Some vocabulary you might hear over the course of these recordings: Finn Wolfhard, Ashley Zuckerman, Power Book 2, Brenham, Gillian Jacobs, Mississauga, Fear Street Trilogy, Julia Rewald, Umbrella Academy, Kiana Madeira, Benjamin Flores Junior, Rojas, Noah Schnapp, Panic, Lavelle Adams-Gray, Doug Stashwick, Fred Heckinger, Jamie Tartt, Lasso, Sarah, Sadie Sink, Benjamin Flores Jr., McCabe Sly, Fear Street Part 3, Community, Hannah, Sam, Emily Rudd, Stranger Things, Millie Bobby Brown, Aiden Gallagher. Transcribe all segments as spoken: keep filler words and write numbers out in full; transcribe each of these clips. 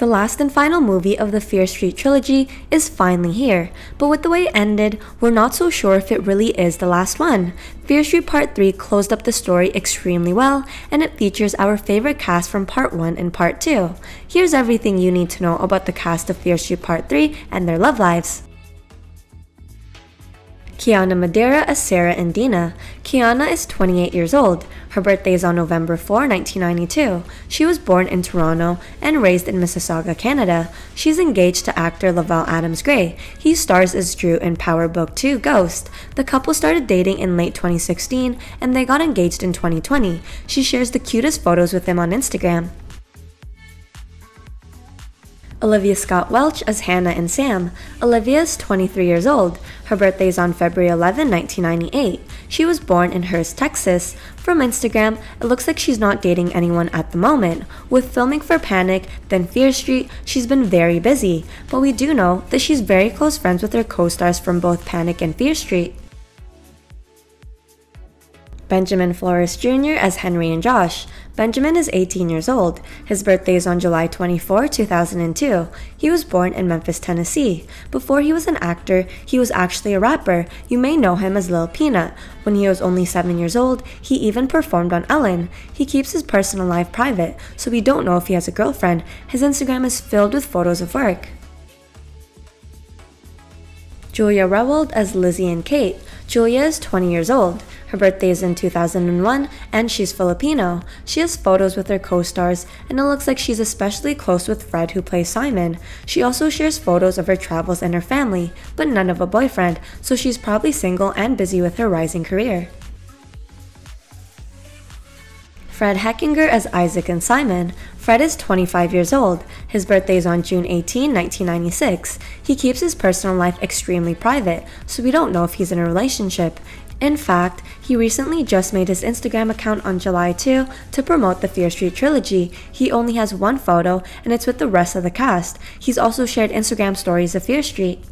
The last and final movie of the Fear Street trilogy is finally here, but with the way it ended, we're not so sure if it really is the last one. Fear Street Part three closed up the story extremely well, and it features our favorite cast from Part one and Part two. Here's everything you need to know about the cast of Fear Street Part three and their love lives. Kiana Madeira as Sarah and Dina. Kiana is twenty-eight years old. Her birthday is on November fourth, nineteen ninety-two. She was born in Toronto and raised in Mississauga, Canada. She's engaged to actor Lavelle Adams-Gray. He stars as Drew in Power Book two Ghost. The couple started dating in late twenty sixteen and they got engaged in twenty twenty. She shares the cutest photos with him on Instagram. Olivia Scott Welch as Hannah and Sam. Olivia is twenty-three years old. Her birthday is on February eleventh, nineteen ninety-eight. She was born in Hearst, Texas. From Instagram, it looks like she's not dating anyone at the moment. With filming for Panic, then Fear Street, she's been very busy. But we do know that she's very close friends with her co-stars from both Panic and Fear Street. Benjamin Flores Junior as Henry and Josh. Benjamin is eighteen years old. His birthday is on July twenty-fourth, two thousand two. He was born in Memphis, Tennessee. Before he was an actor, he was actually a rapper. You may know him as Lil Peanut. When he was only seven years old, he even performed on Ellen. He keeps his personal life private, so we don't know if he has a girlfriend. His Instagram is filled with photos of work. Julia Rewald as Lizzie and Kate. Julia is twenty years old. Her birthday is in two thousand one and she's Filipino. She has photos with her co-stars and it looks like she's especially close with Fred, who plays Simon. She also shares photos of her travels and her family, but none of a boyfriend, so she's probably single and busy with her rising career. Fred Heckinger as Isaac and Simon. Fred is twenty-five years old. His birthday is on June eighteenth, nineteen ninety-six. He keeps his personal life extremely private, so we don't know if he's in a relationship. In fact, he recently just made his Instagram account on July second to promote the Fear Street trilogy. He only has one photo and it's with the rest of the cast. He's also shared Instagram stories of Fear Street.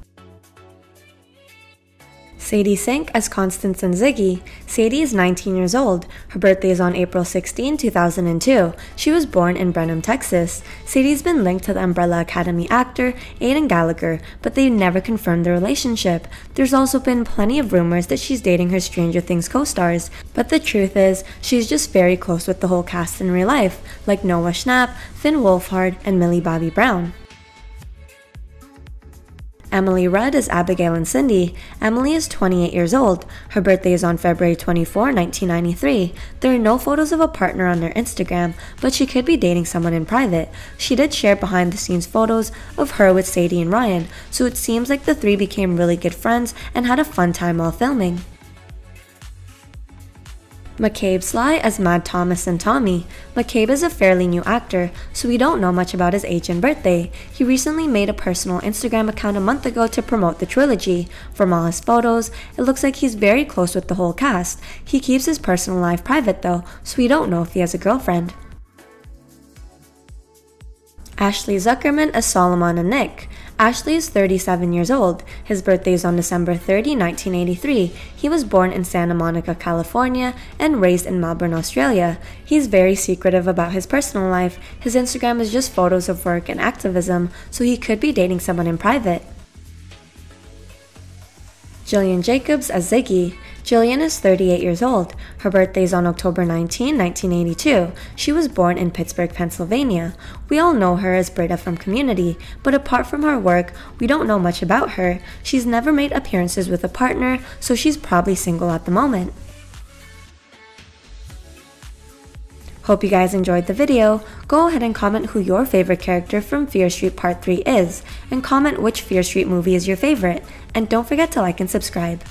Sadie Sink as Constance and Ziggy. Sadie is nineteen years old. Her birthday is on April sixteenth, two thousand two. She was born in Brenham, Texas. Sadie's been linked to the Umbrella Academy actor Aiden Gallagher, but they've never confirmed their relationship. There's also been plenty of rumors that she's dating her Stranger Things co-stars, but the truth is, she's just very close with the whole cast in real life, like Noah Schnapp, Finn Wolfhard, and Millie Bobby Brown. Emily Rudd is Abigail and Cindy. Emily is twenty-eight years old. Her birthday is on February twenty-fourth, nineteen ninety-three. There are no photos of a partner on her Instagram, but she could be dating someone in private. She did share behind-the-scenes photos of her with Sadie and Ryan, so it seems like the three became really good friends and had a fun time while filming. McCabe Sly as Mad Thomas and Tommy. McCabe is a fairly new actor, so we don't know much about his age and birthday. He recently made a personal Instagram account a month ago to promote the trilogy. From all his photos, it looks like he's very close with the whole cast. He keeps his personal life private though, so we don't know if he has a girlfriend. Ashley Zuckerman as Solomon and Nick. Ashley is thirty-seven years old. His birthday is on December thirtieth, nineteen eighty-three. He was born in Santa Monica, California and raised in Melbourne, Australia. He's very secretive about his personal life. His Instagram is just photos of work and activism, so he could be dating someone in private. Gillian Jacobs as Ziggy. Gillian is thirty-eight years old. Her birthday is on October nineteenth, nineteen eighty-two. She was born in Pittsburgh, Pennsylvania. We all know her as Brita from Community, but apart from her work, we don't know much about her. She's never made appearances with a partner, so she's probably single at the moment. Hope you guys enjoyed the video. Go ahead and comment who your favorite character from Fear Street Part three is, and comment which Fear Street movie is your favorite. And don't forget to like and subscribe.